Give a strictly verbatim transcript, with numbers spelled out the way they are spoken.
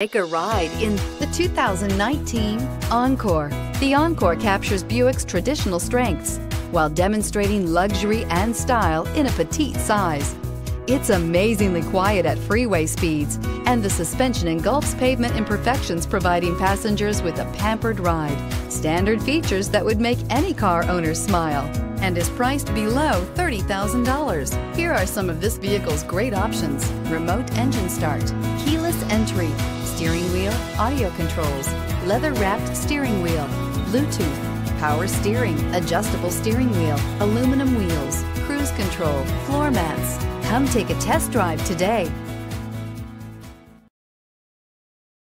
Take a ride in the two thousand nineteen Encore. The Encore captures Buick's traditional strengths while demonstrating luxury and style in a petite size. It's amazingly quiet at freeway speeds, and the suspension engulfs pavement imperfections, providing passengers with a pampered ride. Standard features that would make any car owner smile, and is priced below thirty thousand dollars. Here are some of this vehicle's great options: remote engine start, keyless entry, steering wheel audio controls, leather-wrapped steering wheel, Bluetooth, power steering, adjustable steering wheel, aluminum wheels, cruise control, floor mats. Come take a test drive today.